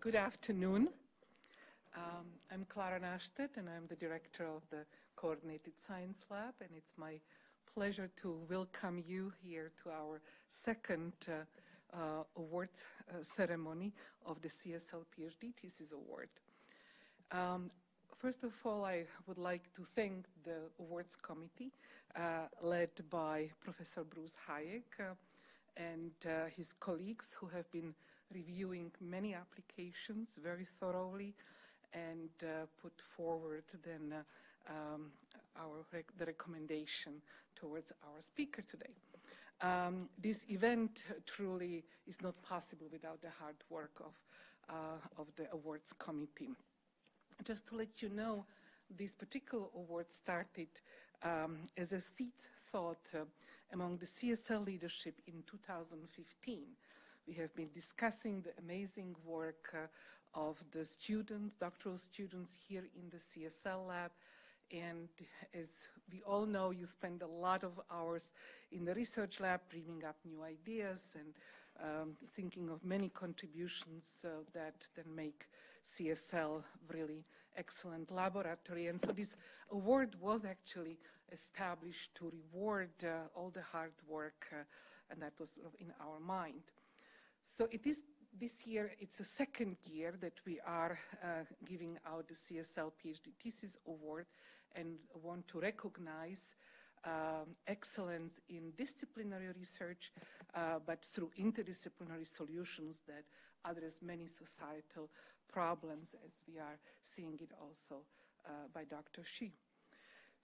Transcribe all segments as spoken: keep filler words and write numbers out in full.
Good afternoon. Um, I'm Klara Nahrstedt, and I'm the director of the Coordinated Science Lab, and it's my pleasure to welcome you here to our second uh, uh, award uh, ceremony of the C S L PhD Thesis Award. Um, First of all, I would like to thank the awards committee uh, led by Professor Bruce Hajek uh, and uh, his colleagues who have been reviewing many applications very thoroughly and uh, put forward then uh, um, our rec the recommendation towards our speaker today. Um, this event truly is not possible without the hard work of, uh, of the awards committee. Just to let you know, this particular award started um, as a seed thought uh, among the C S L leadership in two thousand fifteen. We have been discussing the amazing work uh, of the students, doctoral students here in the C S L lab. And as we all know, you spend a lot of hours in the research lab dreaming up new ideas and um, thinking of many contributions uh, that then make C S L really excellent laboratory. And so this award was actually established to reward uh, all the hard work, uh, and that was in our mind. So it is this year, it's the second year that we are uh, giving out the C S L PhD Thesis Award, and want to recognize um, excellence in disciplinary research, uh, but through interdisciplinary solutions that address many societal problems, as we are seeing it also uh, by Doctor Shi.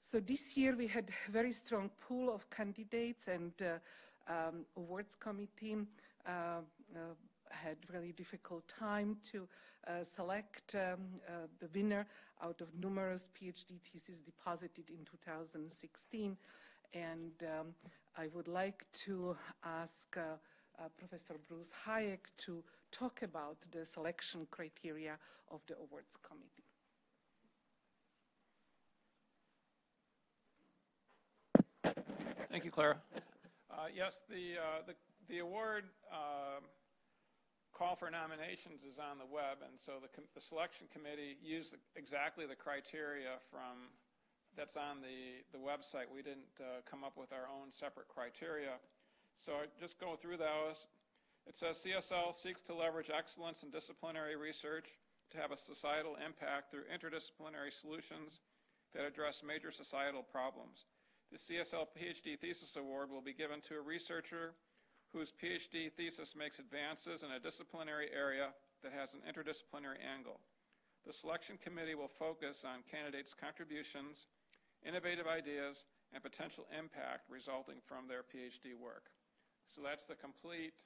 So this year we had a very strong pool of candidates, and uh, um, awards committee uh, uh, had really difficult time to uh, select um, uh, the winner out of numerous PhD theses deposited in two thousand sixteen. And um, I would like to ask uh, uh, Professor Bruce Hajek to talk about the selection criteria of the awards committee. Thank you, Klara. Uh, yes, the, uh, the, the award uh, call for nominations is on the web, and so the, the selection committee used exactly the criteria from that's on the, the website. We didn't uh, come up with our own separate criteria. So I just go through those. It says C S L seeks to leverage excellence in disciplinary research to have a societal impact through interdisciplinary solutions that address major societal problems. The C S L PhD Thesis Award will be given to a researcher whose PhD thesis makes advances in a disciplinary area that has an interdisciplinary angle. The selection committee will focus on candidates' contributions, innovative ideas, and potential impact resulting from their PhD work. So that's the complete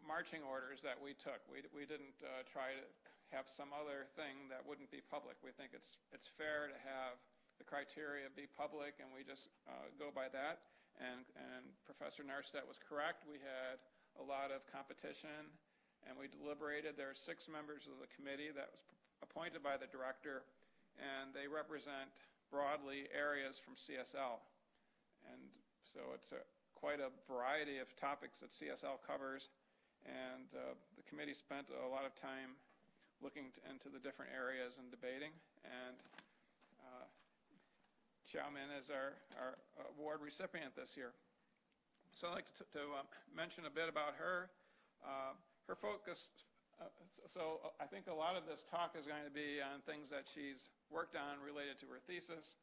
marching orders that we took. We, we didn't uh, try to have some other thing that wouldn't be public. We think it's, it's fair to have the criteria be public, and we just uh, go by that. And, and Professor Nahrstedt was correct. We had a lot of competition, and we deliberated. There are six members of the committee that was appointed by the director, and they represent broadly areas from C S L. And so it's a, quite a variety of topics that C S L covers, and uh, the committee spent a lot of time looking into the different areas and debating. And uh, Xiaomin is our, our award recipient this year. So I'd like to, to uh, mention a bit about her. Uh, her focus, uh, so I think a lot of this talk is going to be on things that she's worked on related to her thesis.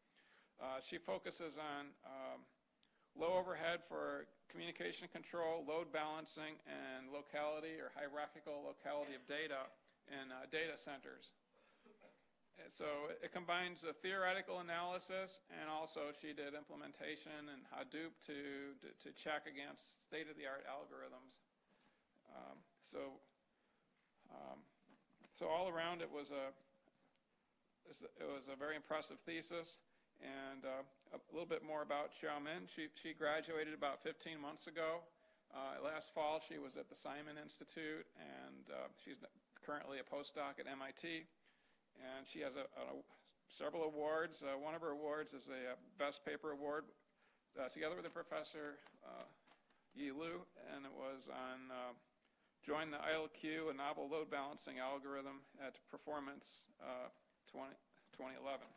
Uh, she focuses on um, low overhead for communication control, load balancing, and locality or hierarchical locality of data in uh, data centers. So it combines a theoretical analysis, and also she did implementation in Hadoop to, to, to check against state-of-the-art algorithms. Um, so, um, so all around, it was a it was a very impressive thesis. And uh, a little bit more about Xiaomin. She she graduated about fifteen months ago. Uh, last fall, she was at the Simon Institute, and uh, she's currently a postdoc at M I T. And she has a, a, several awards. Uh, one of her awards is a, a Best Paper Award, uh, together with the professor, uh, Yi Lu, and it was on uh, join the I L Q, a novel load balancing algorithm at performance uh, twenty, twenty eleven.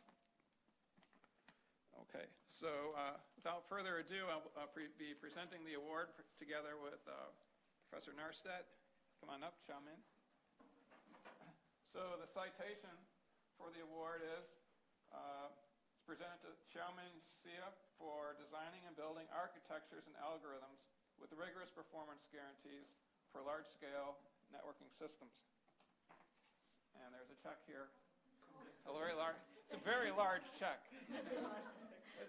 Okay, so uh, without further ado, I'll uh, pre be presenting the award pr together with uh, Professor Nahrstedt. Come on up, Xiaomin. So the citation for the award is uh, it's presented to Xiaomin Xia for designing and building architectures and algorithms with rigorous performance guarantees for large-scale networking systems. And there's a check here. A very large, it's a very large check. Thank you so much. Yeah.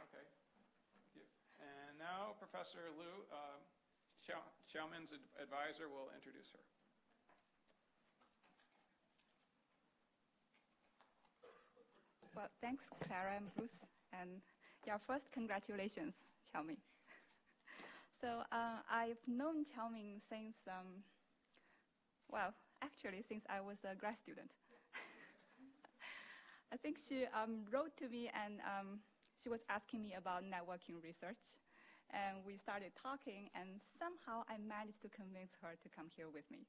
Okay. Thank you. And now Professor Lu, uh, Xiaomin's ad advisor, will introduce her. Well, thanks, Klara and Bruce. And yeah, first, congratulations, Xiaomin. So uh, I've known Xiaomin since, um, well, actually since I was a grad student. I think she um, wrote to me and um, she was asking me about networking research. And we started talking and somehow I managed to convince her to come here with me.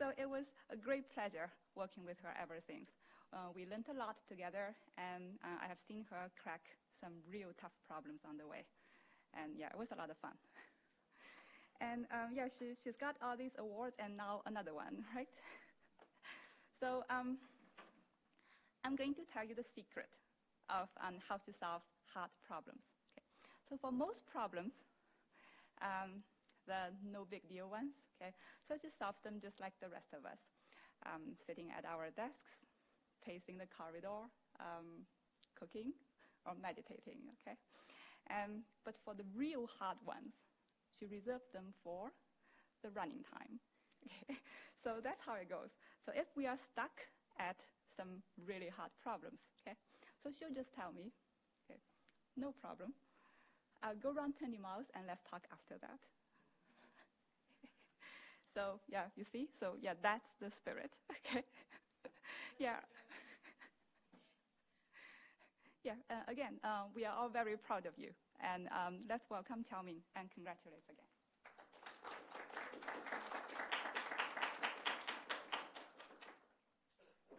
So it was a great pleasure working with her ever since. Uh, we learned a lot together and uh, I have seen her crack some real tough problems on the way. And yeah, it was a lot of fun. And um, yeah, she, she's got all these awards and now another one, right? So um, I'm going to tell you the secret of um, how to solve hard problems. Okay. So for most problems, um, the no big deal ones, okay, so she solves them just like the rest of us, um, sitting at our desks, pacing the corridor, um, cooking, or meditating, okay? Um, but for the real hard ones, she reserves them for the running time. Okay. So that's how it goes. So if we are stuck at some really hard problems, okay, so she'll just tell me, okay, no problem. I'll go around twenty miles and let's talk after that. So yeah, you see? So yeah, that's the spirit, okay? Yeah. Yeah, uh, again, uh, we are all very proud of you. And um, let's welcome Xiaomin and congratulate again.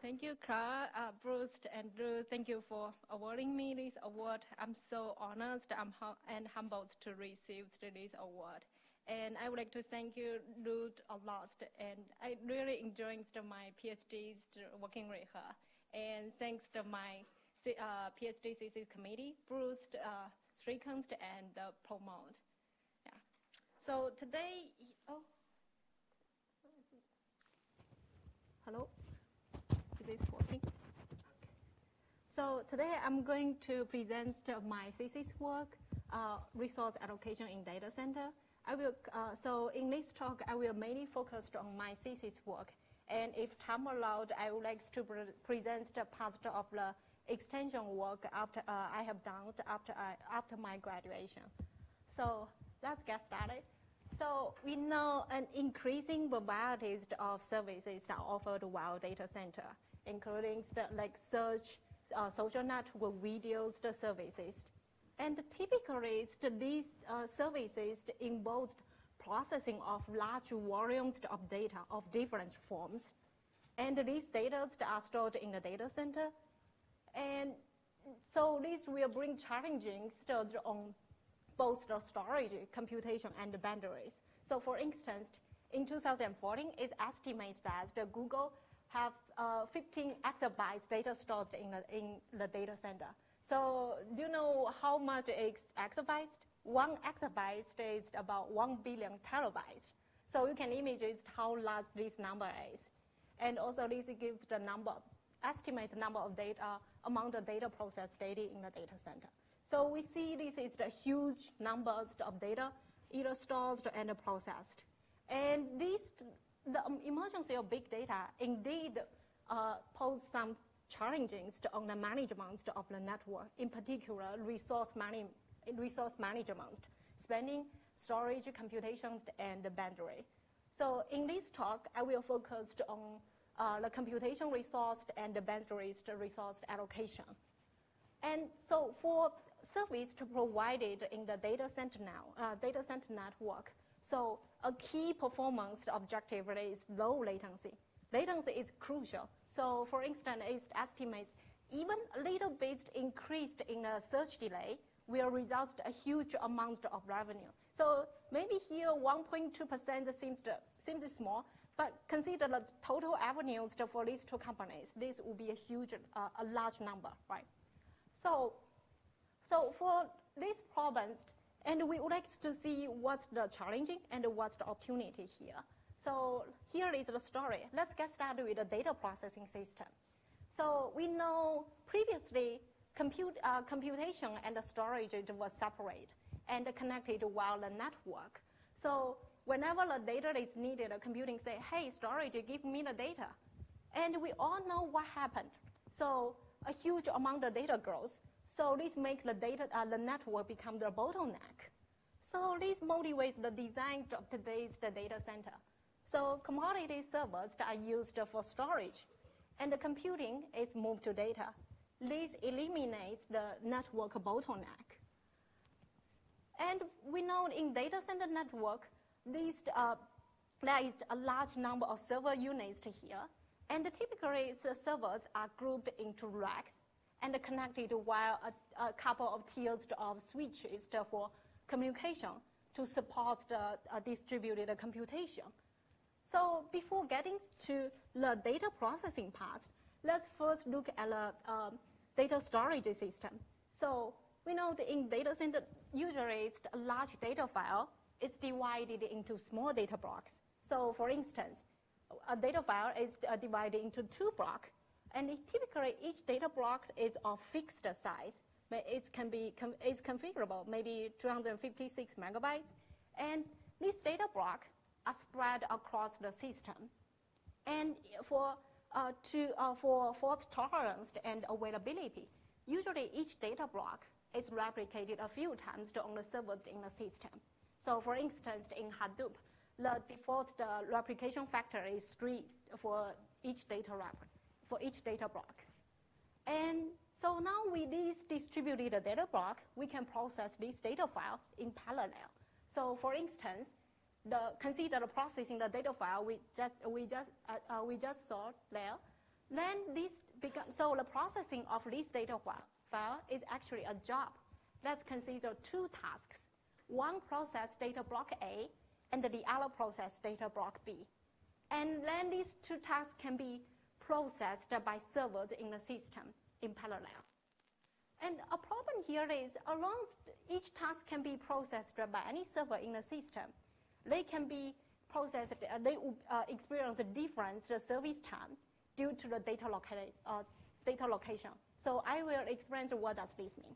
Thank you, Klara, uh, Bruce, and Drew. Thank you for awarding me this award. I'm so honored I'm hum and humbled to receive this award. And I would like to thank you, Drew, a lot. And I really enjoyed my PhDs working with her. And thanks to my Uh, PhD thesis committee, Bruce, uh, Srikant, and uh, promote. Yeah. So today, oh, where is it? Hello, is this working? Okay. So today I'm going to present my thesis work, uh, resource allocation in data center. I will. Uh, so in this talk, I will mainly focus on my thesis work, and if time allowed, I would like to pre present the part of the extension work after uh, I have done after I, after my graduation. So let's get started. So we know an increasing variety of services that are offered while data center, including the, like search, uh, social network, videos, the services, and typically these uh, services involve processing of large volumes of data of different forms, and these data are stored in the data center. And so this will bring challenges on both the storage, computation, and the bandwidth. So for instance, in two thousand fourteen, it's estimated that Google have uh, fifteen exabytes data stored in the, in the data center. So do you know how much is exabytes? One exabyte is about one billion terabytes. So you can imagine how large this number is. And also this gives the number estimate the number of data among the data processed daily in the data center. So we see this is the huge numbers of data, either stored and processed. And these, the emergency of big data indeed uh, pose some challenges on the management of the network, in particular resource, mani resource management, spending, storage, computations, and bandwidth. So in this talk, I will focus on uh, the computation resource and the bandwidth resource allocation. And so for service provided in the data center now, uh, data center network, so a key performance objective is low latency. Latency is crucial. So for instance, it estimates even a little bit increased in a search delay will result in a huge amount of revenue. So maybe here one point two percent seems, seems small, but consider the total avenues for these two companies. This will be a huge, uh, a large number, right? So, so for these problems, and we would like to see what's the challenging and what's the opportunity here. So here is the story. Let's get started with the data processing system. So we know previously compute, uh, computation and the storage was separate and connected via the network. So whenever the data is needed, computing say, hey, storage, give me the data. And we all know what happened. So a huge amount of data grows. So this makes the data, uh, the network become the bottleneck. So this motivates the design of today's data center. So commodity servers are used for storage, and the computing is moved to data. This eliminates the network bottleneck. And we know in data center network, these, uh, there is a large number of server units here. And typically, the servers are grouped into racks and connected via a, a couple of tiers of switches for communication to support the uh, distributed computation. So before getting to the data processing part, let's first look at the uh, data storage system. So we know that in data center, usually it's a large data file. It's divided into small data blocks. So for instance, a data file is uh, divided into two blocks. And it, typically, each data block is of fixed size. It can be it's configurable, maybe two hundred fifty-six megabytes. And this data block are spread across the system. And for, uh, to, uh, for fault tolerance and availability, usually each data block is replicated a few times on the servers in the system. So for instance, in Hadoop, the default uh, replication factor is three for each data wrapper, for each data block. And so now with this distributed data block, we can process this data file in parallel. So for instance, The, consider processing the data file we just we just uh, uh, we just saw there. Then this becomes so the processing of this data file file is actually a job. Let's consider two tasks. One process data block A, and the other process data block B. And then these two tasks can be processed by servers in the system in parallel. And a problem here is around each task can be processed by any server in the system. They can be processed, uh, they uh, experience a different service time due to the data, locali uh, data location. So I will explain what does this mean.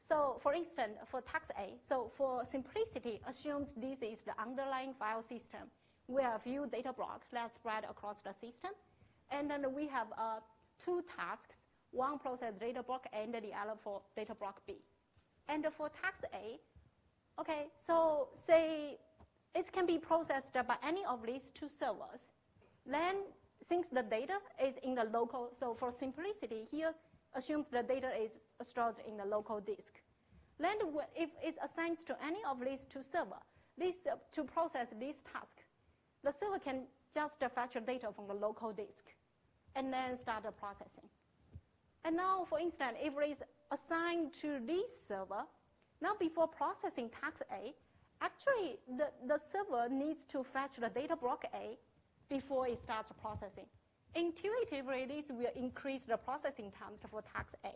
So for instance, for task A, so for simplicity, assumes this is the underlying file system. We have a few data blocks that spread across the system. And then we have uh, two tasks, one process data block and the other for data block B. And for task A, okay, so say, it can be processed by any of these two servers. Then, since the data is in the local, so for simplicity here, assumes the data is stored in the local disk. Then, if it's assigned to any of these two servers, this, uh, to process this task, the server can just uh, fetch data from the local disk and then start the processing. And now, for instance, if it is assigned to this server, now before processing task A, actually, the, the server needs to fetch the data block A before it starts processing. Intuitively, this will increase the processing times for task A.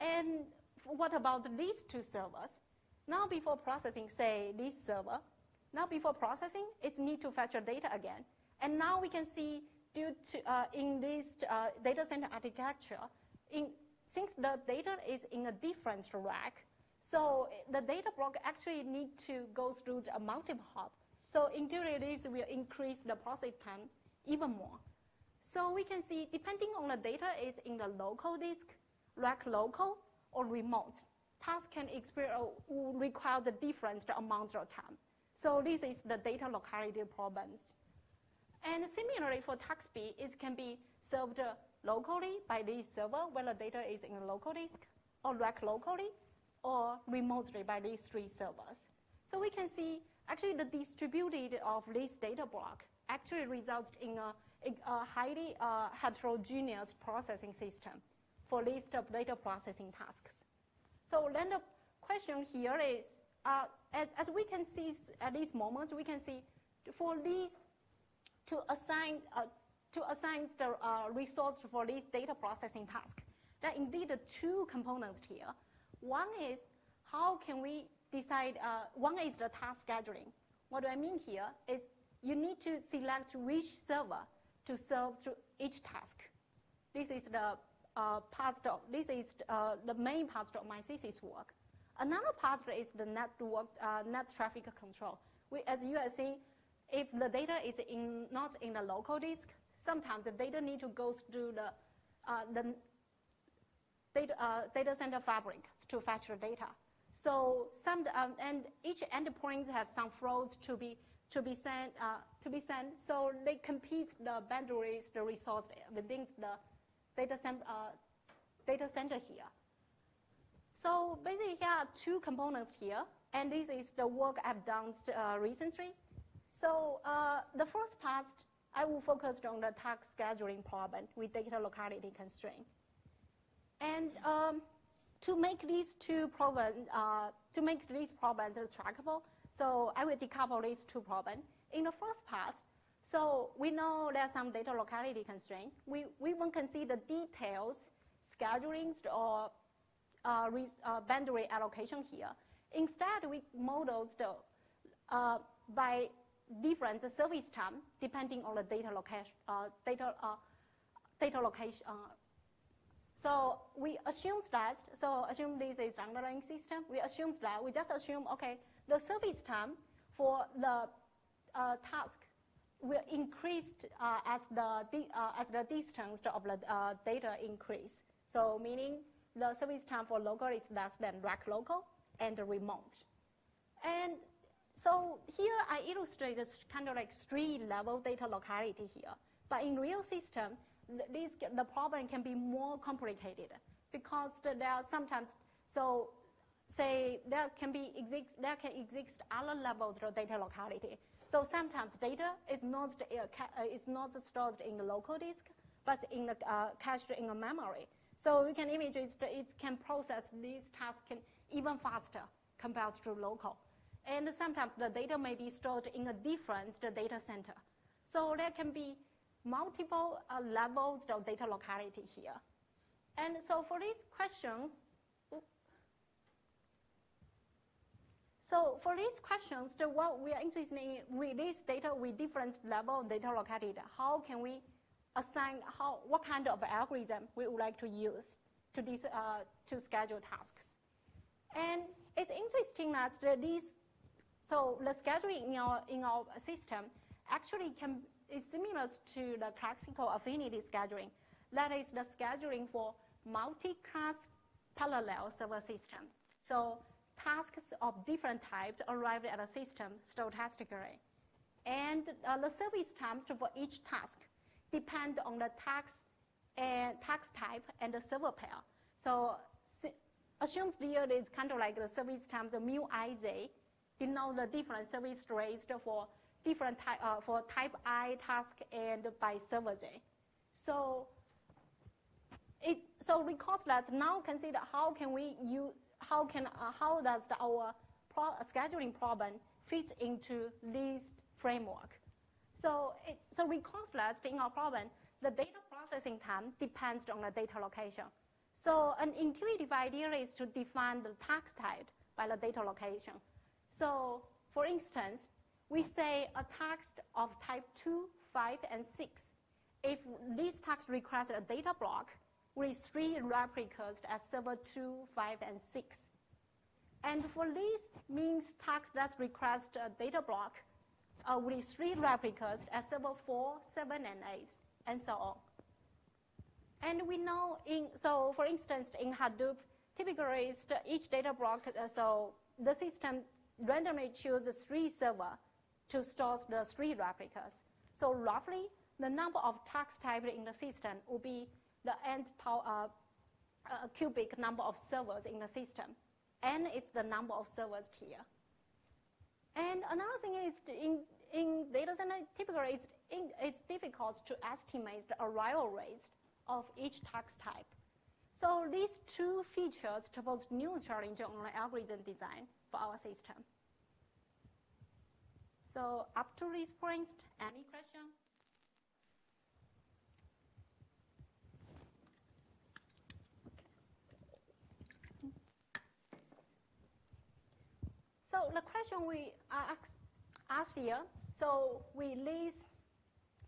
And what about these two servers? Now before processing, say, this server, now before processing, it needs to fetch the data again. And now we can see due to, uh, in this uh, data center architecture, in, since the data is in a different rack, so the data block actually need to go through a multiple hop. So in theory, this will increase the process time even more. So we can see, depending on the data is in the local disk, rack local, or remote, tasks can experience require the different amount of time. So this is the data locality problems. And similarly for T U X B, it can be served locally by this server when the data is in a local disk, or rack locally, or remotely by these three servers. So we can see actually the distributed of this data block actually results in a, a highly uh, heterogeneous processing system for list of data processing tasks. So then the question here is, uh, as, as we can see at these moments, we can see for these to assign uh, to assign the uh, resource for this data processing task, there are indeed two components here. One is how can we decide, uh, one is the task scheduling. What do I mean here is you need to select which server to serve through each task. This is the uh, part of, this is uh, the main part of my thesis work. Another part is the network, uh, net traffic control. We, as you are seeing, if the data is in, not in a local disk, sometimes the data need to go through the, uh, the data, uh, data center fabric to fetch the data. So some um, and each endpoint has some flows to be to be sent uh, to be sent. So they compete the boundaries, the resource within the data center uh, data center here. So basically, here are two components here, and this is the work I've done uh, recently. So uh, the first part, I will focus on the task scheduling problem with data locality constraint. And um, to make these two problems, uh, to make these problems trackable, so I will decouple these two problems. In the first part, so we know there's some data locality constraint. We we won't consider details, schedulings, or uh, uh, boundary allocation here. Instead, we model the uh, by different service time depending on the data location, uh, data uh, data location. Uh, So we assume that, so assume this is underlying system. We assume that, we just assume, okay, the service time for the uh, task will increase uh, as, the uh, as the distance of the uh, data increase. So meaning the service time for local is less than rack local and remote. And so here I illustrated kind of like three level data locality here. But in real system, This, the problem can be more complicated because there are sometimes, so say there can be exist, there can exist other levels of data locality. So sometimes data is not is not stored in the local disk, but in the uh, cached in the memory. So you can imagine it can process these tasks even faster compared to local. And sometimes the data may be stored in a different data center. So there can be multiple uh, levels of data locality here. And so for these questions, so for these questions, the what we are interested in with this data with different level of data locality, how can we assign, how, what kind of algorithm we would like to use to, this, uh, to schedule tasks. And it's interesting that these, so the scheduling in our, in our system actually can is similar to the classical affinity scheduling. That is the scheduling for multi-class parallel server system. So tasks of different types arrive at a system stochastically. And uh, the service times for each task depend on the task, uh, task type and the server pair. So assumes here is kind of like the service time, the mu I Z, denote the different service rates for different type, uh, for type I task and by server J. So it's, so recall that now consider how can we use, how can, uh, how does the, our pro scheduling problem fit into this framework? So it, so recall that in our problem, the data processing time depends on the data location. So an intuitive idea is to define the task type by the data location. So for instance, we say a task of type two, five, and six. If this task requires a data block with three replicas as server two, five, and six. And for this means tasks that request a data block uh, with three replicas as server four, seven, and eight, and so on. And we know, in, so for instance, in Hadoop, typically each data block, uh, so the system randomly chooses three servers to store the three replicas. So roughly, the number of tax types in the system will be the nth power, uh, uh, cubic number of servers in the system. N is the number of servers here. And another thing is, in, in data center, typically it's, in, it's difficult to estimate the arrival rates of each tax type. So these two features pose new challenges on the algorithm design for our system. So up to this point, any question? So the question we asked here, so we list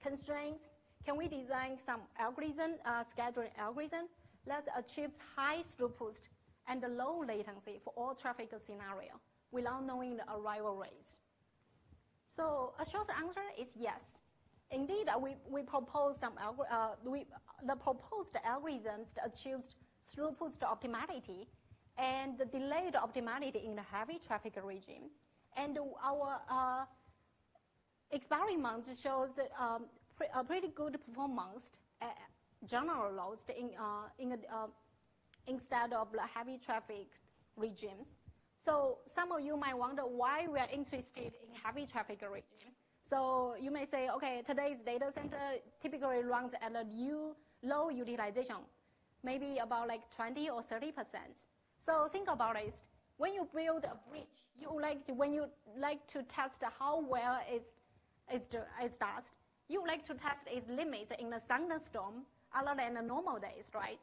constraints. Can we design some algorithm, uh, scheduling algorithm that achieves high throughput and low latency for all traffic scenarios without knowing the arrival rates? So a short answer is yes. Indeed, uh, we, we propose some uh, we, the proposed algorithms that achieves throughput optimality and the delayed optimality in the heavy traffic regime. And our uh, experiment shows um, pre a pretty good performance uh, generalized in, uh, in a, uh, instead of the heavy traffic regimes. So some of you might wonder why we are interested in heavy traffic regime. So you may say, okay, today's data center typically runs at a new, low utilization, maybe about like twenty or thirty percent. So think about it. When you build a bridge, you like to, when you like to test how well it's, it's, it's does, you like to test its limits in a thunderstorm other than the normal days, right?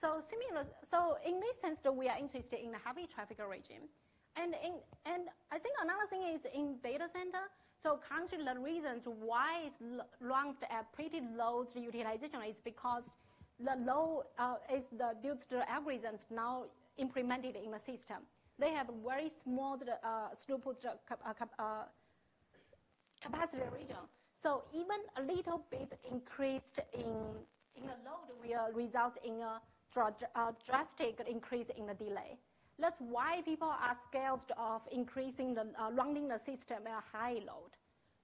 So similar. So in this sense, that we are interested in the heavy traffic regime, and in, and I think another thing is in data center. So currently, the reason why it's ranked at pretty low utilization is because the low uh, is the due to the algorithms now implemented in the system. They have very small uh, throughput uh, uh, capacity region. So even a little bit increased in, in the load will result in a dr uh, drastic increase in the delay. That's why people are scared of increasing the, uh, running the system at a high load.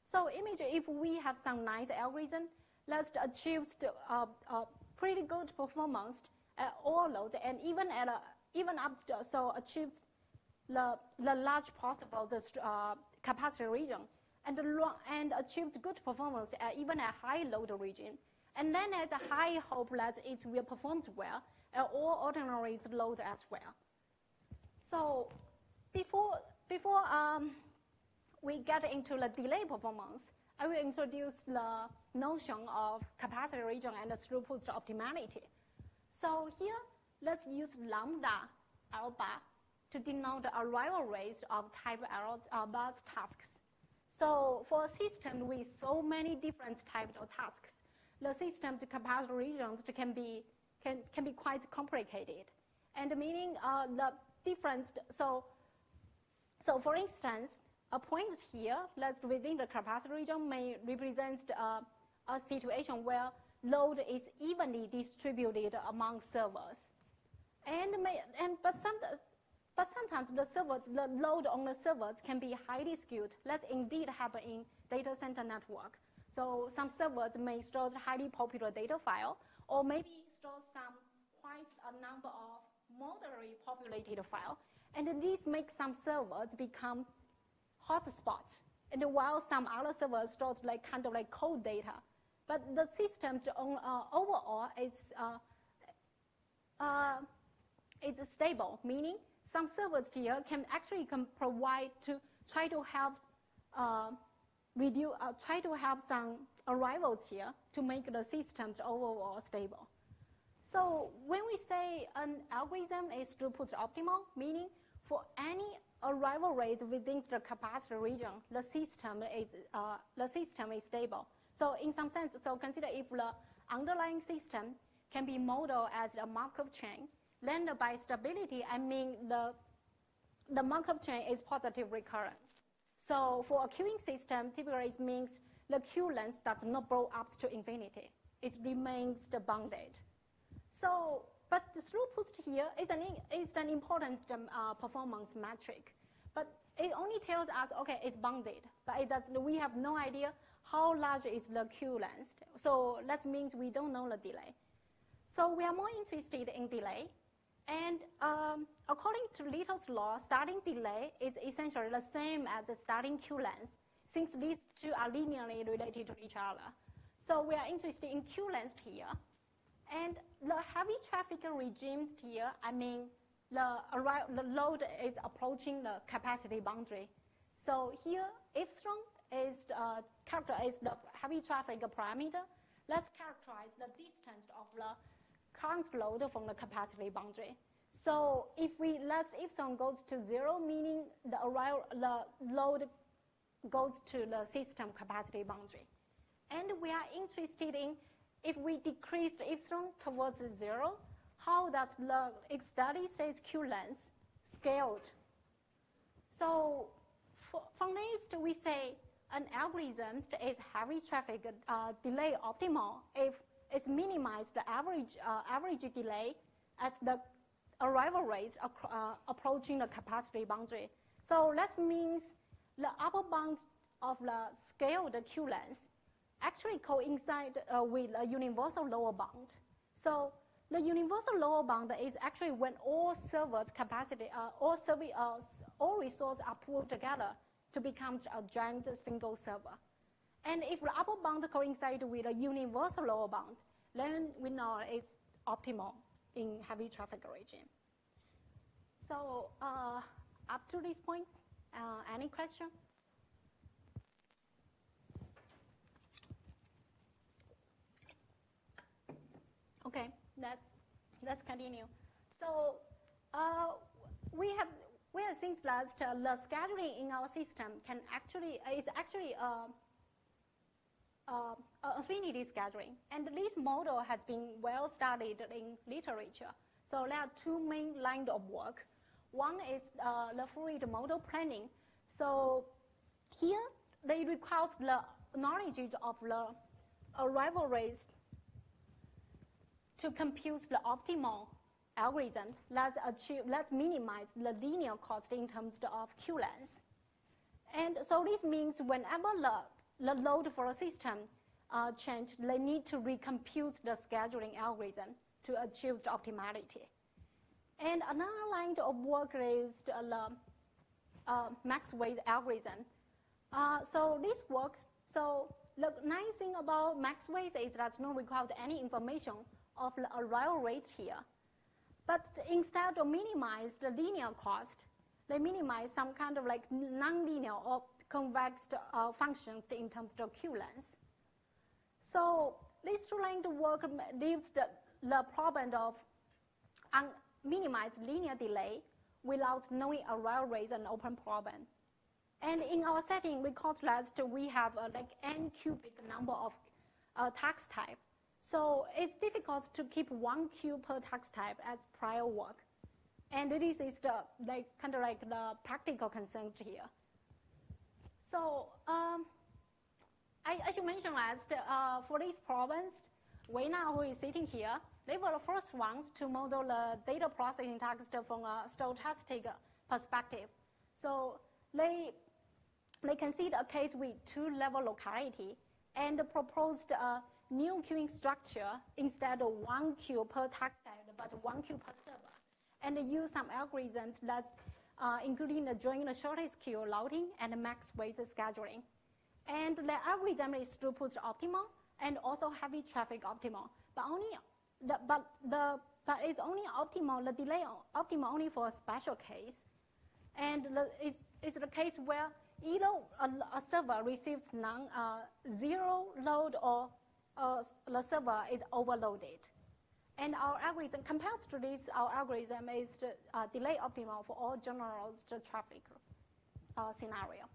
So imagine if we have some nice algorithm that achieves uh, uh, pretty good performance at all loads and even at a even up to, so achieves the, the large possible uh, capacity region and, and achieves good performance at even at high load region. And then there's a high hope that it will perform well at all ordinary load as well. So before, before um, we get into the delay performance, I will introduce the notion of capacity region and the throughput optimality. So here, let's use lambda alpha to denote the arrival rates of type alpha tasks. So for a system with so many different types of tasks, the system's capacity regions can be can, can be quite complicated. And meaning uh, the difference, so, so for instance, a point here that's within the capacity region may represent uh, a situation where load is evenly distributed among servers. And, may, and but, some, but sometimes the, server, the load on the servers can be highly skewed. That's indeed happen in data center network. So some servers may store highly popular data file, or maybe store some quite a number of moderately populated file. And this makes some servers become hotspots. And while some other servers store like kind of like cold data, but the system to, uh, overall is. Uh, uh, It's stable, meaning some servers here can actually can provide to try to help uh, reduce, uh, try to help some arrivals here to make the systems overall stable. So when we say an algorithm is throughput optimal, meaning for any arrival rate within the capacity region, the system is uh, the system is stable. So in some sense, so consider if the underlying system can be modeled as a Markov chain. Then by stability, I mean the, the Markov chain is positive recurrent. So for a queuing system, typically it means the queue length does not blow up to infinity. It remains bounded. So, but the throughput here is an, is an important uh, performance metric. But it only tells us, okay, it's bounded. But it does, we have no idea how large is the queue length. So that means we don't know the delay. So we are more interested in delay. And um, according to Little's law, starting delay is essentially the same as the starting queue length, since these two are linearly related to each other. So we are interested in queue length here. And the heavy traffic regimes here, I mean, the, the load is approaching the capacity boundary. So here, epsilon is the, uh, character is the heavy traffic parameter. Let's characterize the distance of the current load from the capacity boundary. So if we let epsilon goes to zero, meaning the, arrival, the load goes to the system capacity boundary. And we are interested in if we decrease the epsilon towards zero, how does the steady state queue length scaled? So for, from this, we say an algorithm is heavy traffic uh, delay optimal if it's minimized the average, uh, average delay at the arrival rate uh, approaching the capacity boundary. So that means the upper bound of the scaled queue length actually coincide uh, with a universal lower bound. So the universal lower bound is actually when all servers capacity, uh, all, service, uh, all resources are pulled together to become a giant single server. And if the upper bound coincides with a universal lower bound, then we know it's optimal in heavy traffic regime. So uh, up to this point, uh, any question? Okay, that, let's continue. So uh, we have we have since last uh, the scheduling in our system can actually uh, is actually uh, uh, affinity scheduling, and this model has been well studied in literature. So there are two main lines of work. One is uh, the fluid model planning. So here they require the knowledge of the arrival rates to compute the optimal algorithm, let's achieve, let's minimize the linear cost in terms of queue length. And so this means whenever the, the load for a system uh, changes, they need to recompute the scheduling algorithm to achieve the optimality. And another line of work is the uh, Maxwell's algorithm. Uh, so this work, so the nice thing about Maxwell's is that it's not required any information of the arrival rate here. But instead of minimize the linear cost, they minimize some kind of like nonlinear or convex uh, functions in terms of queue length. So this two-length work leaves the, the problem of minimized linear delay without knowing arrival rate an open problem. And in our setting, we call that we have a, like n cubic number of uh, tax type. So it's difficult to keep one queue per task type as prior work. And this is the, like, kind of like the practical concern here. So um, I, I should mention last, uh, for these problems, Weina, who is sitting here, they were the first ones to model the data processing task from a stochastic perspective. So they, they considered a case with two-level locality and proposed a new queuing structure instead of one queue per task type, but one queue per server. And use some algorithms that's uh, including the drawing the shortest queue routing and the max weight scheduling. And the algorithm is throughput optimal and also heavy traffic optimal. But only the, but the but it's only optimal, the delay optimal only for a special case. And the, it's, it's the case where either a, a server receives none, uh, zero load or Uh, the server is overloaded. And our algorithm, compared to this, our algorithm is uh, delay optimal for all general traffic uh, scenario.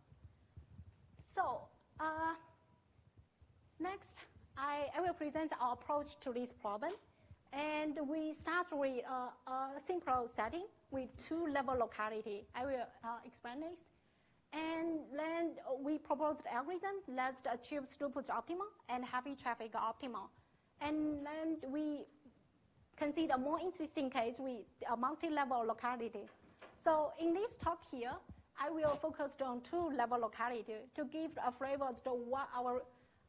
So uh, next, I, I will present our approach to this problem. And we start with uh, a simple setting with two-level locality. I will uh, explain this. And then we proposed the algorithm that achieves throughput optimal and heavy traffic optimal. And then we consider a more interesting case with a multi-level locality. So in this talk here, I will focus on two-level locality to give a flavor to what our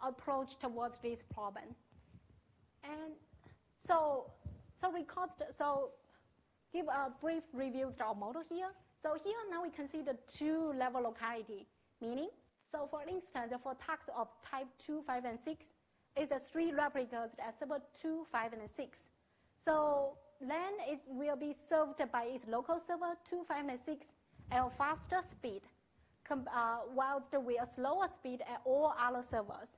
approach towards this problem. And so, so, record, so give a brief review of our model here. So here now we consider two level locality, meaning, so for instance, for tasks of type two, five, and six, it's a three replicas at server two, five, and six. So then it will be served by its local server two, five, and six at a faster speed, uh, whilst with a slower speed at all other servers.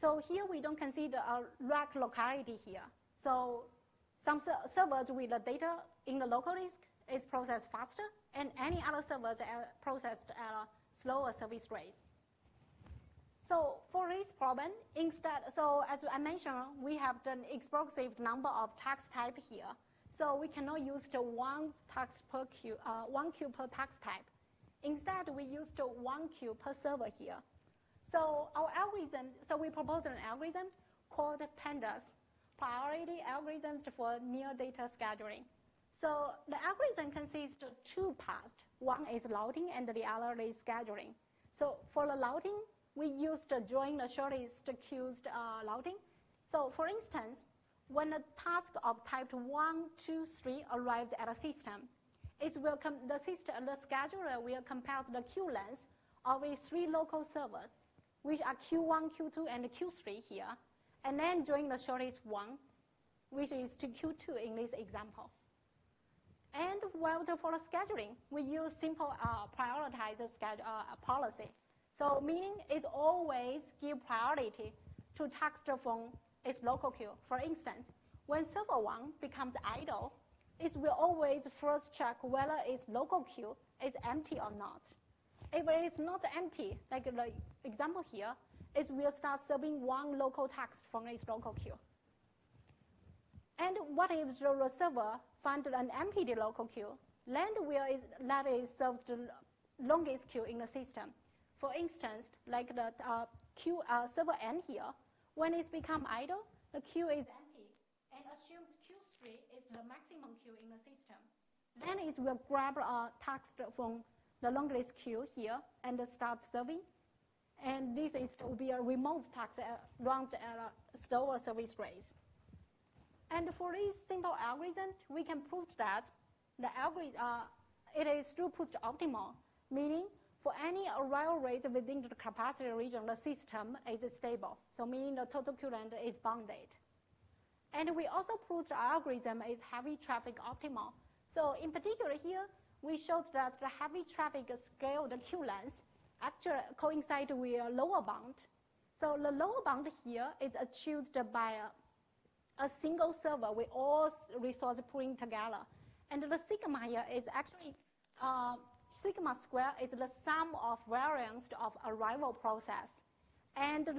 So here we don't consider a rack locality here. So some ser servers with the data in the local disk is processed faster, and any other servers are processed at a slower service rate. So for this problem, instead, so as I mentioned, we have an explosive number of task type here. So we cannot use the one task per queue, uh, one queue per task type. Instead, we use the one queue per server here. So our algorithm, so we propose an algorithm called PANDAS, Priority Algorithms for Near Data Scheduling. So the algorithm consists of two parts. One is routing and the other is scheduling. So for the routing, we use the join the shortest queues uh, routing. So for instance, when a task of type one, two, three arrives at a system, it will the, system, the scheduler will compare the queue length of its three local servers, which are Q one, Q two, and Q three here, and then join the shortest one, which is to Q two in this example. And while for the scheduling, we use simple uh, prioritizer uh, policy. So meaning is always give priority to task from its local queue. For instance, when server one becomes idle, it will always first check whether its local queue is empty or not. If it's not empty, like the example here, it will start serving one local task from its local queue. And what if the server finds an empty local queue? Then is, that is serves the longest queue in the system. For instance, like the uh, queue uh, server N here, when it's become idle, the queue is empty and assumes Q three is the maximum queue in the system. Then it will grab a task from the longest queue here and start serving. And this is will be a remote task run at a slower service rate. And for this simple algorithm, we can prove that the algorithm uh, it is throughput optimal, meaning for any arrival rate within the capacity region, the system is stable. So meaning the total queue length is bounded. And we also proved the algorithm is heavy traffic optimal. So in particular here, we showed that the heavy traffic scale, the queue length, actually coincides with a lower bound. So the lower bound here is achieved by a, a single server with all resources pulling together. And the sigma here is actually, uh, sigma square is the sum of variance of arrival process. And the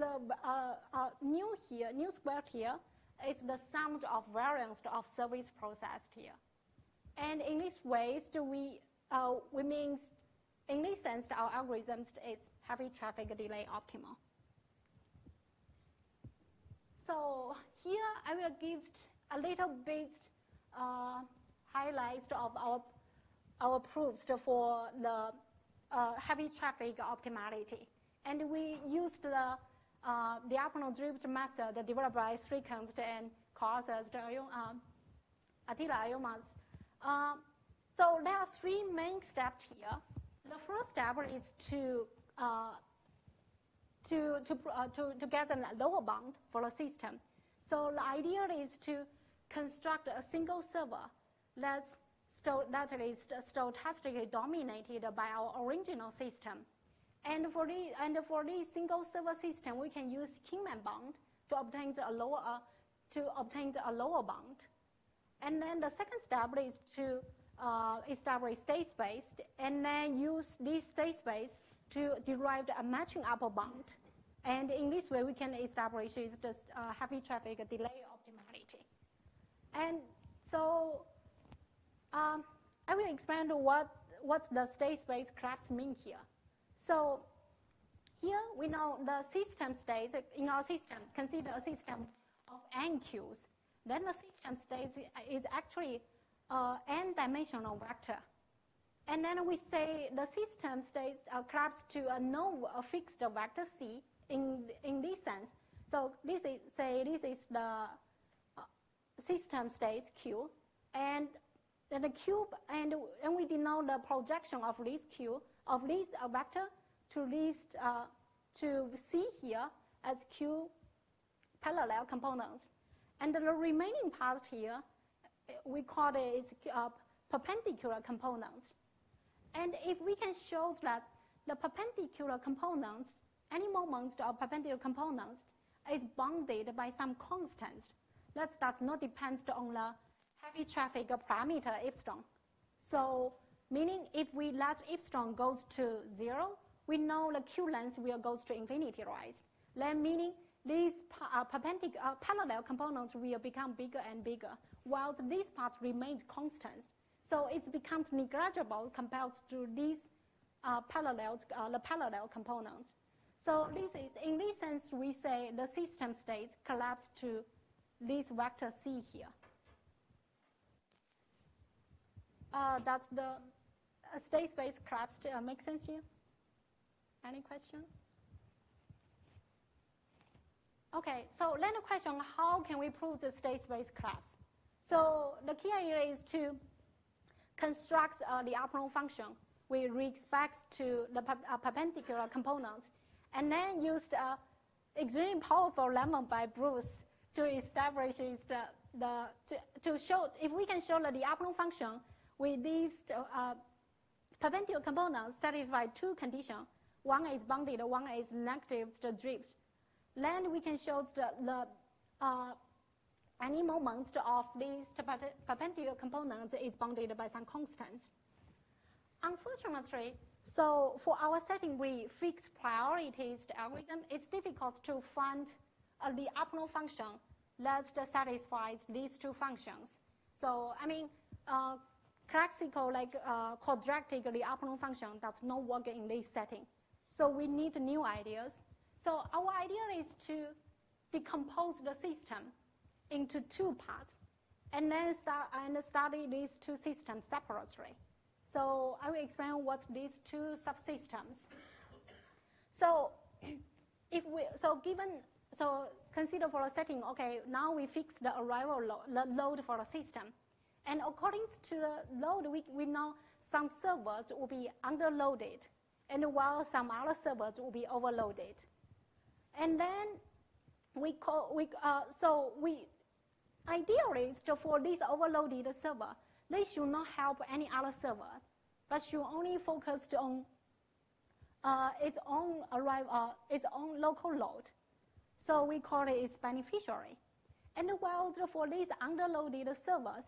uh, uh, nu here, nu squared here, is the sum of variance of service processed here. And in this way, we, uh, we means, in this sense, our algorithm is heavy traffic delay optimal. So here I will give a little bit uh, highlights of our our proofs for the uh, heavy traffic optimality. And we used the uh, diagonal drift method developed by Srikant and Klara Nahrstedt. Uh, so there are three main steps here. The first step is to, uh, to, to, uh, to, to get a lower bound for the system. So the idea is to construct a single server that's So that is statistically dominated by our original system. And for the, and for the single server system, we can use Kingman bound to obtain a lower, uh, to obtain a lower bound. And then the second step is to uh, establish state space and then use this state space to derive a matching upper bound. And in this way, we can establish the uh, heavy traffic delay optimality. And so, Um, I will explain what, what the state space collapse mean here. So here we know the system states in our system, consider a system of n queues. Then the system state is actually uh, n-dimensional vector. And then we say the system states uh, collapse to a known a fixed vector C in, in this sense. So this is, say this is the system state Q, and the cube, and, and we denote the projection of this Q, of this uh, vector to this, uh, to C here as Q parallel components. And the remaining part here, we call it is, uh, perpendicular components. And if we can show that the perpendicular components, any moments of perpendicular components is bounded by some constant that does not depend on the heavy traffic parameter epsilon. So meaning if we let epsilon goes to zero, we know the Q length will goes to infinity, right? Then meaning these uh, perpendicular uh, parallel components will become bigger and bigger, while this part remains constant. So it becomes negligible compared to these uh, parallel, uh, the parallel components. So this is, in this sense, we say the system state collapse to this vector C here. Uh, that's the uh, state space collapse. To, uh, make sense here? Any question? Okay, so then the question: how can we prove the state space collapse? So the key idea is to construct uh, the Applon function with respect to the per uh, perpendicular component, and then used an uh, extremely powerful lemma by Bruce to establish is the, the to, to show if we can show that the Applon function with these uh, perpendicular components satisfy two conditions. One is bounded, one is negative the drift. Then we can show the, the uh, any moment of these perpendicular components is bounded by some constants. Unfortunately, so for our setting, we fix priorities algorithm. It's difficult to find uh, the Applon function that satisfies these two functions. So I mean, uh, classical like uh, quadratic the Applon function does not work in this setting. So we need new ideas. So our idea is to decompose the system into two parts, and then start, and study these two systems separately. So I will explain what these two subsystems. So if we so given so consider for a setting, okay, now we fix the arrival load, the load for the system, and according to the load, we we know some servers will be underloaded, and while some other servers will be overloaded. And then we call, we, uh, so we, ideally for this overloaded server, they should not help any other servers, but should only focus on uh, its own arrive, uh, its own local load. So we call it its beneficiary. And while for these underloaded servers,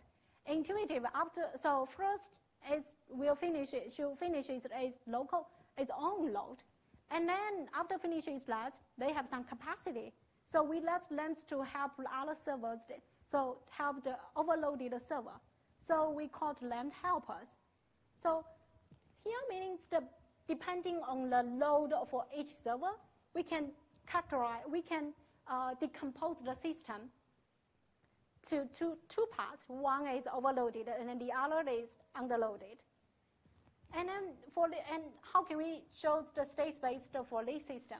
intuitive after, so first it will finish, it should finish its, its local, its own load. And then after finishing that, they have some capacity. So we let them to help other servers, so help the overloaded server. So we call them helpers. So here means the, depending on the load for each server, we can categorize, we can uh, decompose the system to two, two parts. One is overloaded, and then the other is underloaded. And then for the, and how can we show the state space for this system?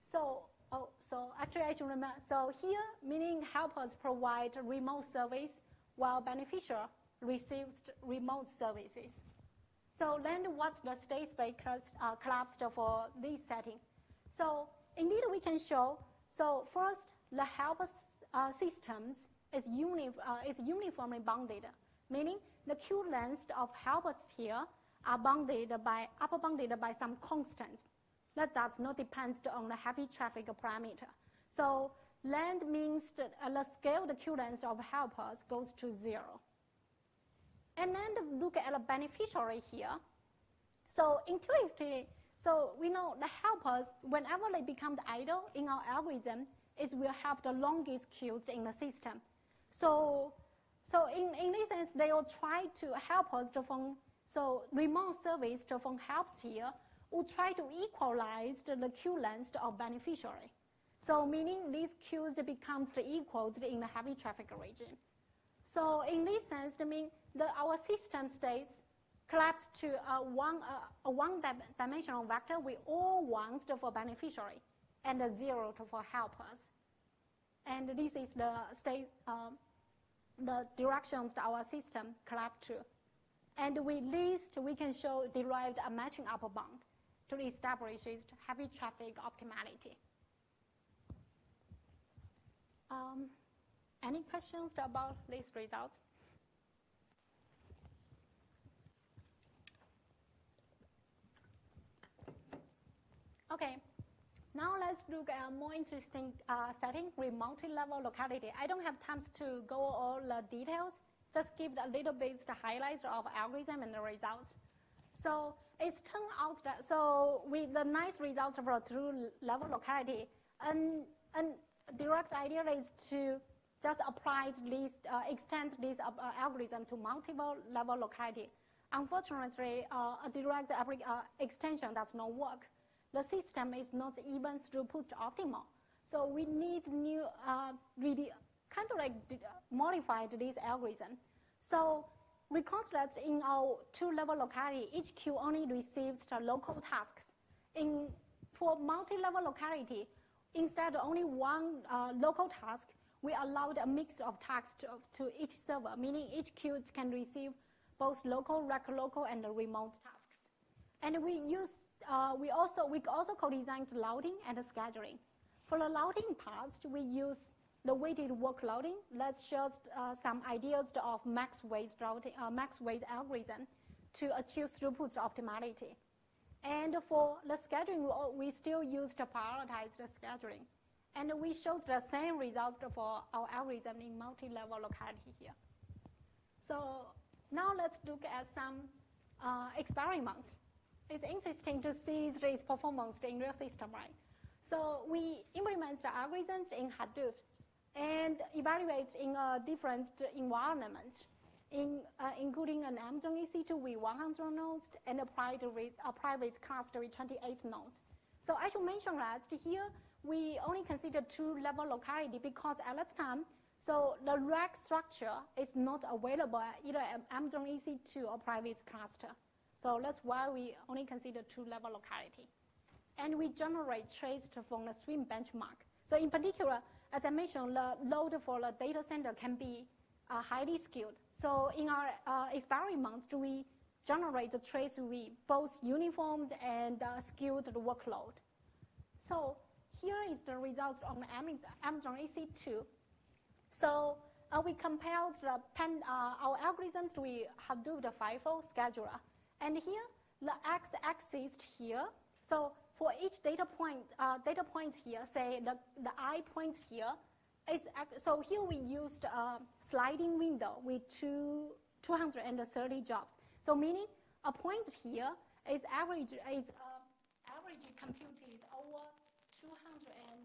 So, oh, so actually I should remember. So here, meaning helpers provide remote service while beneficiary receives remote services. So then what's the state space uh, collapsed for this setting? So indeed we can show, so first the helper uh, systems is, uni uh, is uniformly bounded, meaning the Q length of helpers here are bounded by, upper bounded by some constants that does not depend on the heavy traffic parameter. So length means that the scale, the Q length of helpers goes to zero. And then look at the beneficiary here. So intuitively, so we know the helpers, whenever they become the idle in our algorithm, it will have the longest queues in the system. So, so in, in this sense, they will try to help us to form. So remote service from helps here will try to equalize the queue length of beneficiary. So meaning these queues becomes the equals in the heavy traffic region. So in this sense, I mean that our system states collapse to a one, a, a one dimensional vector with all ones for beneficiary and a zero to for helpers. And this is the state, um, the directions our system collapse to. And we list, we can show derived a matching upper bound to establish its heavy traffic optimality. Um, any questions about these results? Okay, now let's look at a more interesting uh, setting with multi-level locality. I don't have time to go all the details, just give a little bit the highlights of algorithm and the results. So it's turned out that, so with the nice results of a true level locality, and, and direct idea is to just apply this, uh, extend this uh, algorithm to multiple level locality. Unfortunately, uh, a direct uh, extension does not work. The system is not even throughput optimal. So we need new, uh, really kind of like modified this algorithm. So we considered in our two-level locality, each queue only receives the local tasks. In, for multi-level locality, instead of only one uh, local task, we allowed a mix of tasks to, to each server, meaning each queue can receive both local, rec local, and the remote tasks. And we use Uh, we also we also co-designed routing and scheduling. For the routing parts, we use the weighted work routing. Let's share uh, some ideas of max weight routing, uh, max weight algorithm to achieve throughput optimality. And for the scheduling, we still use the prioritized scheduling, and we showed the same results for our algorithm in multi-level locality here. So now let's look at some uh, experiments. It's interesting to see this performance in real system, right? So we implement the algorithms in Hadoop and evaluate in a different environment, in, uh, including an Amazon E C two with one hundred nodes and a private, a private cluster with twenty-eight nodes. So I should mention that here we only consider two-level locality because at that time, so the rack structure is not available either at Amazon E C two or private cluster. So that's why we only consider two-level locality. And we generate traces from the SWIM benchmark. So in particular, as I mentioned, the load for the data center can be uh, highly skewed. So in our uh, experiment, we generate the trace with both uniformed and uh, skewed workload. So here is the results on Amazon E C two. So uh, we compared the pan, uh, our algorithms with Hadoop the FIFO scheduler. And here, the x-axis here. So for each data point, uh, data point here, say the, the I point here, it's, so here we used a sliding window with two, two hundred thirty jobs. So meaning a point here is average is uh, average computed over two hundred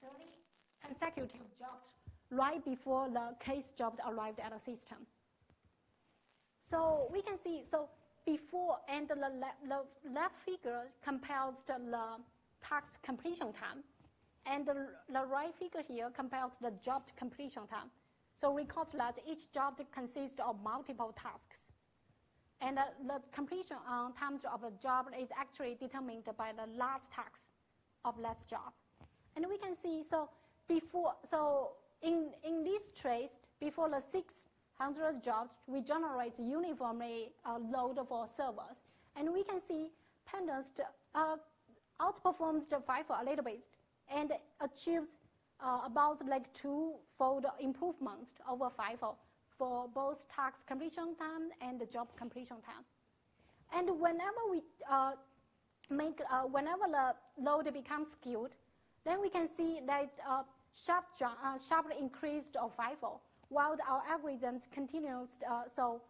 thirty consecutive jobs right before the case job arrived at the system. So we can see so. Before and the left, the left figure compares the task completion time, and the, the right figure here compares the job completion time. So recall that each job consists of multiple tasks, and the, the completion uh, time of a job is actually determined by the last task of last job. And we can see so before so in in this trace before the sixth one hundred jobs, we generate uniformly uh, load for servers. And we can see PANDAS uh, outperforms the FIFO a little bit and achieves uh, about like two-fold improvements over FIFO for both task completion time and the job completion time. And whenever we uh, make, uh, whenever the load becomes skewed, then we can see there's a sharp, uh, sharp increase of FIFO. While our algorithms continues, uh, so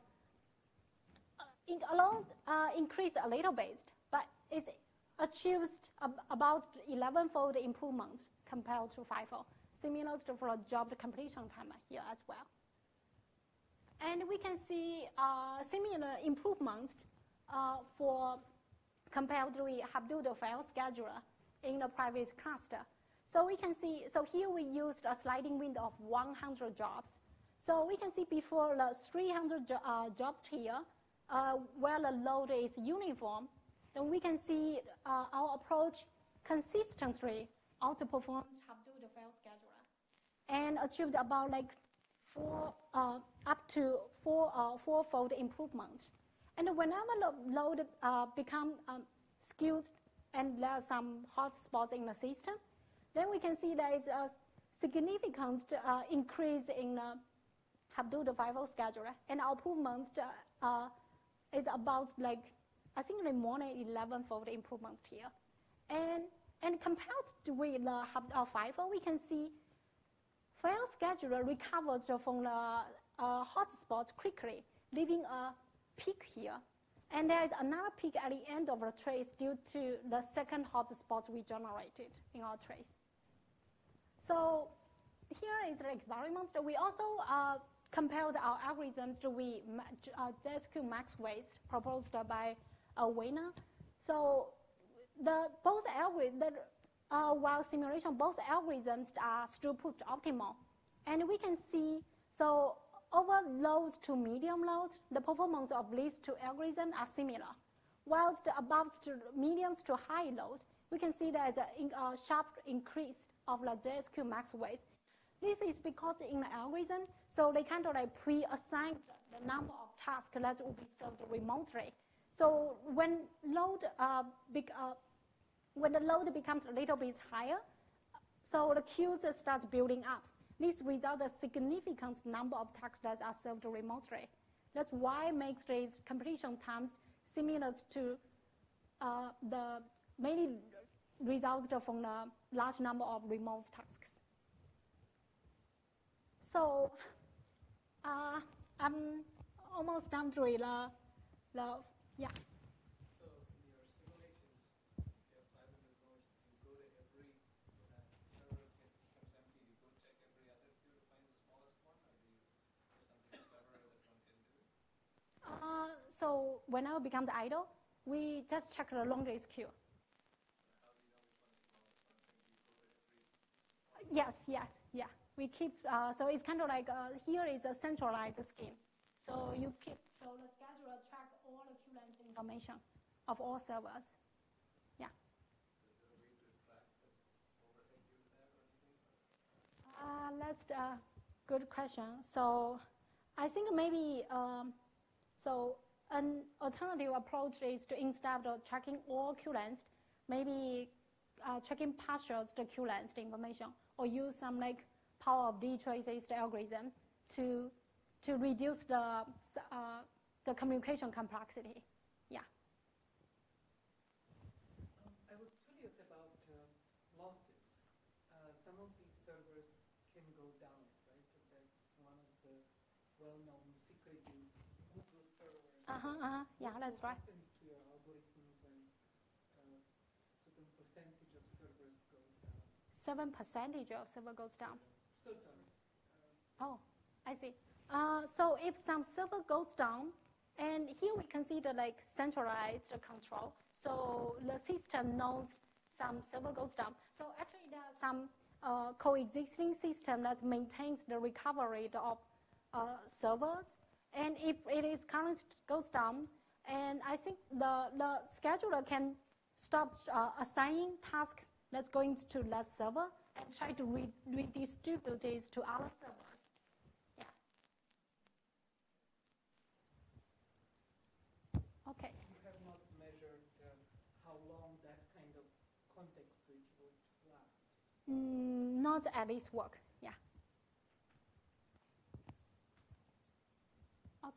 it alone uh, increased a little bit, but it achieves ab about eleven-fold improvement compared to FIFO, similar to for job completion time here as well. And we can see uh, similar improvements uh, for compared with Hadoop file scheduler in the private cluster. So we can see, so here we used a sliding window of one hundred jobs. So we can see before the three hundred jo uh, jobs here, uh, where the load is uniform, then we can see uh, our approach consistently outperformed Hadoop the file scheduler and achieved about like four, uh, up to four, uh, fourfold improvement. And whenever the load uh, become um, skewed and there are some hot spots in the system, then we can see that it's a significant uh, increase in the Hadoop file scheduler, and our improvement uh, uh, is about like, I think like more than eleven-fold improvements here. And, and compared with the Hadoop FIFO, we can see file scheduler recovers from the uh, hotspots quickly, leaving a peak here. And there is another peak at the end of the trace due to the second hotspot we generated in our trace. So here is the experiment. We also uh, compared our algorithms with uh, J S Q max weights proposed by uh, Weiner. So the both algorithms, uh, while simulation, both algorithms are throughput optimal, and we can see so. Over loads to medium loads, the performance of these two algorithms are similar. Whilst above to mediums to high load, we can see there is a sharp increase of the J S Q max weights. This is because in the algorithm, so they kind of like pre-assign the number of tasks that will be served remotely. So when load uh, big, uh, when the load becomes a little bit higher, so the queues start building up. This results in a significant number of tasks that are served remotely. That's why it makes these completion times similar to uh, the many results from the large number of remote tasks. So uh, I'm almost done with the, the yeah. Uh, so when I become the idle, we just check the longest queue. Yes, yes, yeah. We keep, uh, so it's kind of like, uh, here is a centralized scheme. So you keep, so the scheduler track all the queue length information of all servers. Yeah. Is there a way to track the overhead you have or anything? Uh, that's a good question. So I think maybe, um, So an alternative approach is to, instead of tracking all queue lengths, maybe uh, tracking partial the queue length information, or use some like power of D traces algorithm to to reduce the uh, the communication complexity. Yeah. Um, I was curious about uh, losses. Uh, some of these servers can go down, right? So that's one of the well-known secrets. Uh-huh, uh-huh. Yeah, that's right. What happens to your algorithm when a certain percentage of servers goes down? Seven percentage of server goes down. So uh, oh, I see. Uh, so if some server goes down, and here we consider like centralized control. So the system knows some server goes down. So actually there are some uh, coexisting system that maintains the recovery of uh, servers. And if it is current goes down, and I think the, the scheduler can stop uh, assigning tasks that's going to that server and try to re redistribute this to other servers. Yeah. Okay. You have not measured uh, how long that kind of context switch would last? Mm, not at this work.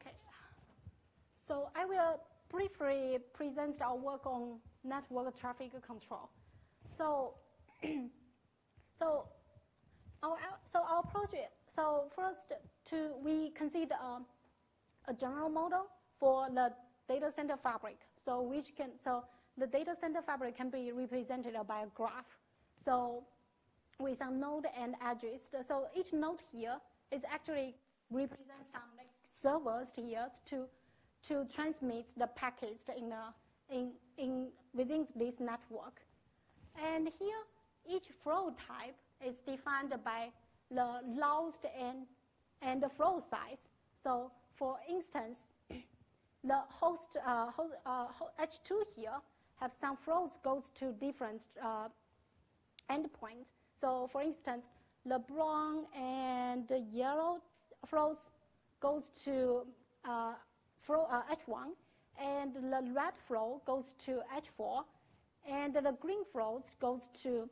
Okay, so I will briefly present our work on network traffic control. So, so our so our project. So first, to we consider um, a general model for the data center fabric. So which can so the data center fabric can be represented by a graph. So with some node and edges. So each node here is actually represents some like servers here to to transmit the packets in the in in within this network, and here each flow type is defined by the lost and and the flow size. So, for instance, the host, uh, host uh, H two here have some flows goes to different uh, endpoint. So for instance, the brown and the yellow flows goes to uh, flow, uh, H one, and the red flow goes to H four, and the green flows goes to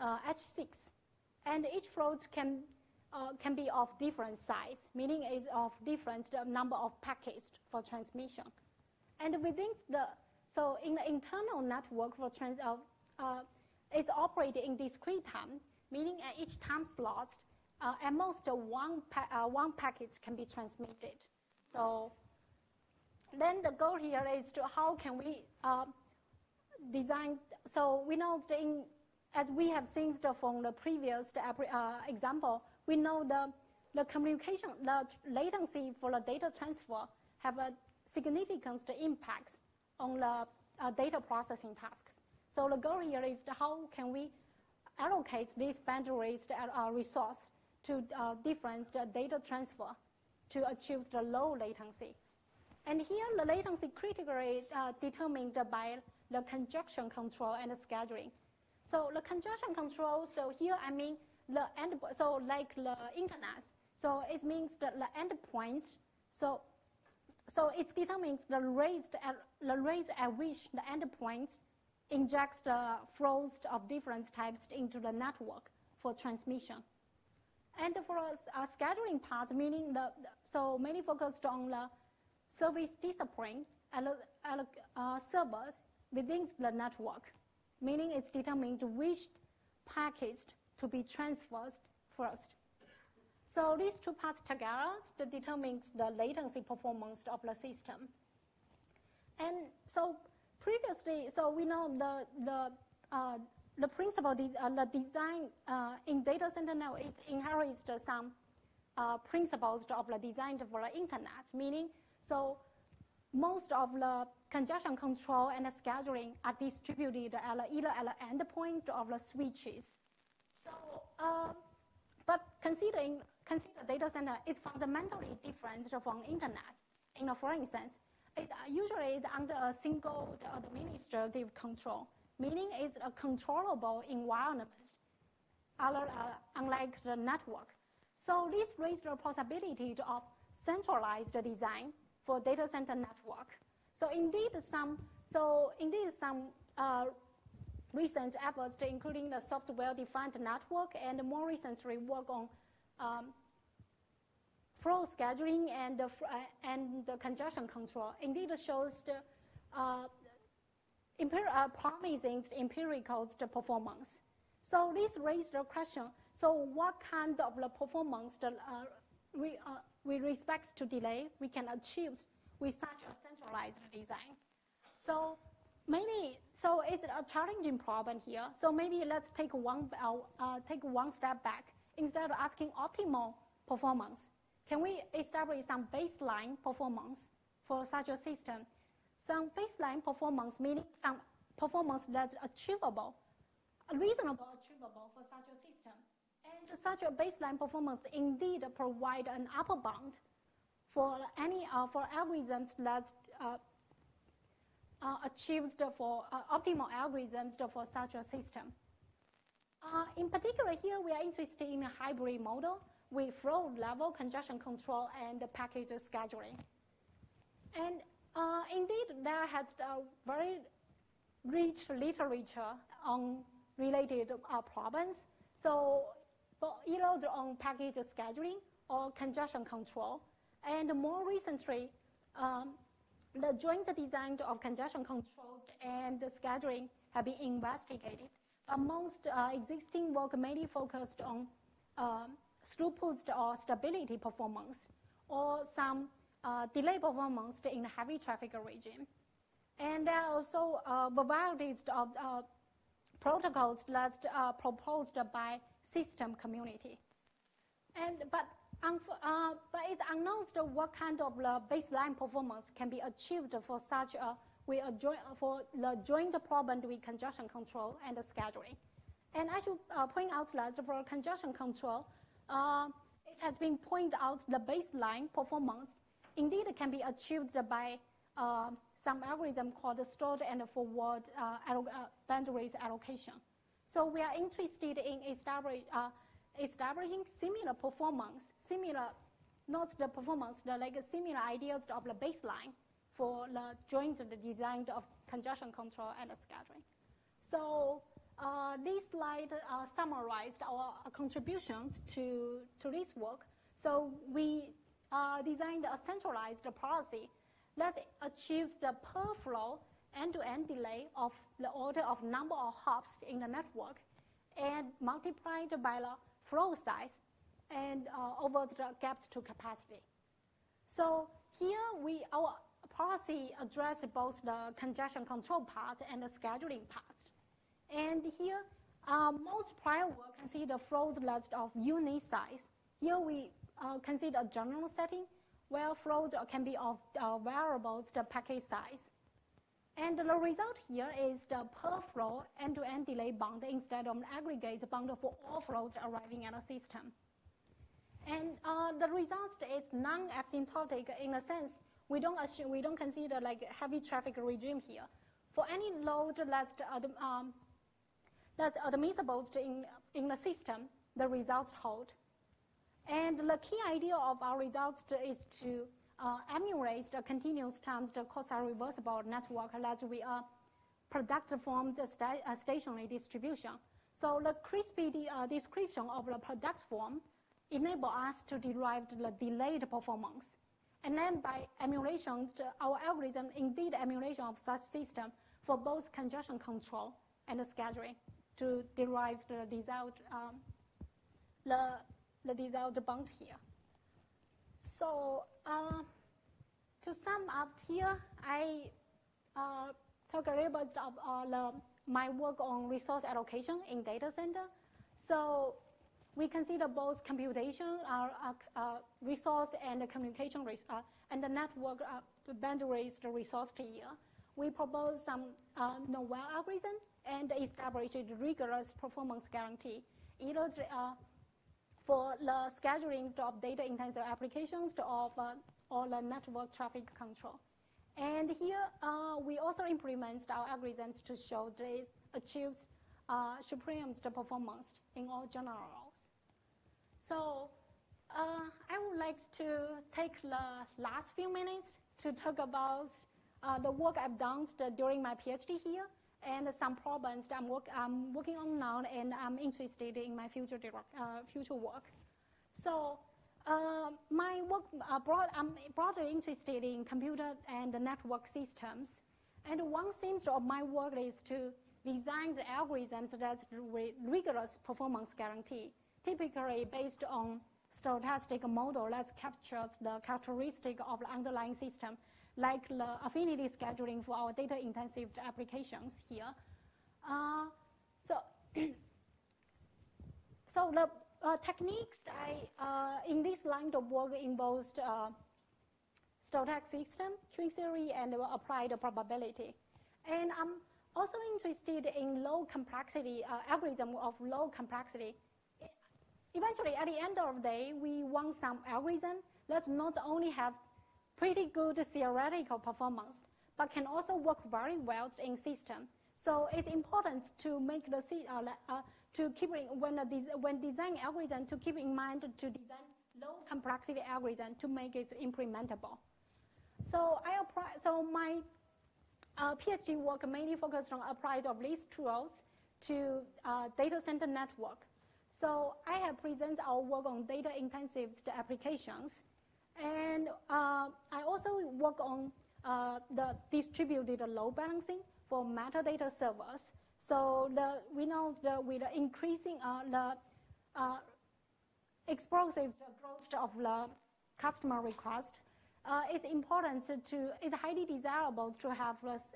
uh, H six. And each flow can, uh, can be of different size, meaning it's of different number of packets for transmission. And within the, so in the internal network for trans, uh, uh, it's operated in discrete time, meaning at each time slot, uh, at most one, pa uh, one packet can be transmitted. So then the goal here is to how can we uh, design, so we know the in, as we have seen the, from the previous the, uh, example, we know the, the communication, the latency for the data transfer have a significant impacts on the uh, data processing tasks. So the goal here is how can we allocate these bandwidth uh, resource to uh, different uh, data transfer to achieve the low latency. And here the latency critically uh, determined by the congestion control and the scheduling. So the congestion control, so here I mean the end, so like the internet, so it means that the endpoint, so So it determines the rate at, the rate at which the endpoint injects the flows of different types into the network for transmission. And for us, our scheduling part, meaning the, so mainly focused on the service discipline and uh, servers within the network, meaning it's determined which package to be transferred first. So these two parts together determines the latency performance of the system. And so previously, so we know the the uh, the principle, de uh, the design uh, in data center now it inherits some uh, principles of the design for the internet. Meaning, so most of the congestion control and the scheduling are distributed at the, either at the endpoint of the switches. So, uh, but considering. Consider data center is fundamentally different from internet. You know, for instance, it usually is under a single administrative control, meaning it's a controllable environment, unlike the network. So this raises the possibility of centralized design for data center network. So indeed, some so indeed some uh, recent efforts, including the software-defined network, and more recently work on Um, flow scheduling and the, uh, and the congestion control indeed shows the uh, uh, promising empirical performance. So this raised the question, so what kind of the performance that, uh, we, uh, with respect to delay we can achieve with such a centralized design? So maybe, so it's a challenging problem here. So maybe let's take one, uh, uh, take one step back. Instead of asking optimal performance, can we establish some baseline performance for such a system? Some baseline performance, meaning some performance that's achievable, reasonable achievable for such a system. And such a baseline performance indeed provide an upper bound for any uh, for algorithms that uh, uh, achieves the for uh, optimal algorithms for such a system. Uh, in particular, here we are interested in a hybrid model with flow level congestion control and package scheduling. And uh, indeed, there has a very rich literature on related uh, problems. So, either on package scheduling or congestion control. And more recently, um, the joint design of congestion control and scheduling have been investigated. But most uh, existing work mainly focused on uh, throughput or stability performance or some uh, delay performance in the heavy traffic regime. And there are also uh, varieties of uh, protocols that are proposed by system community. And, but, uh, but it's unknown what kind of the baseline performance can be achieved for such a We are joint, for the joint problem with congestion control and scheduling. And I should uh, point out that for congestion control, uh, it has been pointed out the baseline performance indeed can be achieved by uh, some algorithm called stored and forward uh, allo uh, bandwidth allocation. So we are interested in establish, uh, establishing similar performance, similar, not the performance, the, like similar ideas of the baseline for the joint design of congestion control and scattering. So uh, this slide uh, summarized our contributions to, to this work. So we uh, designed a centralized policy that achieves the per flow end-to-end delay of the order of number of hops in the network and multiplied by the flow size and uh, over the gaps to capacity. So here we, our policy addresses both the congestion control part and the scheduling part. And here, uh, most prior work consider flows less of unit size. Here we uh, consider a general setting where flows can be of uh, variables, the packet size. And the result here is the per flow end-to-end delay bound instead of an aggregate bound for all flows arriving at a system. And uh, the result is non-asymptotic in a sense. We don't assume, we don't consider like heavy traffic regime here. For any load that's um, that's admissible in in the system, the results hold. And the key idea of our results is to Uh, emulates the continuous times the quasi reversible network that we uh, product from the sta uh, stationary distribution. So the crispy uh, description of the product form enable us to derive the delayed performance. And then by emulation, our algorithm indeed emulation of such system for both congestion control and scheduling to derive the desired um, the, the desired bound here. So uh, to sum up here, I uh, talk a little bit about uh, the, my work on resource allocation in data center. So we consider both computation, uh, uh, resource, and the communication, res uh, and the network uh, boundaries the resource here. We propose some uh, novel algorithm and establish a rigorous performance guarantee. Either uh, for the scheduling of data-intensive applications of uh, all the network traffic control. And here, uh, we also implement our algorithms to show this achieves uh, supreme performance in all generals. So uh, I would like to take the last few minutes to talk about uh, the work I've done during my PhD here and some problems that I'm, work, I'm working on now and I'm interested in my future, direct, uh, future work. So uh, my work, uh, broad, I'm broadly interested in computer and network systems. And one theme of my work is to design the algorithms that rigorous performance guarantee, typically based on stochastic model that captures the characteristic of the underlying system, like the affinity scheduling for our data-intensive applications here. Uh, so, so the uh, techniques I, uh, in this line of work involves uh, stochastic system, queuing theory, and applied probability. And I'm also interested in low complexity, uh, algorithm of low complexity. Eventually, at the end of the day, we want some algorithm that not only have pretty good theoretical performance, but can also work very well in system. So it's important to make the uh, uh, to keep in, when des when design algorithm to keep in mind to design low complexity algorithm to make it implementable. So I apply. So my uh, PhD work mainly focused on applied of these tools to uh, data center network. So I have presented our work on data intensive applications. And uh, I also work on uh, the distributed load balancing for metadata servers. So the, we know that with the increasing uh, the uh, explosive growth of the customer request, uh, it's important to, it's highly desirable to have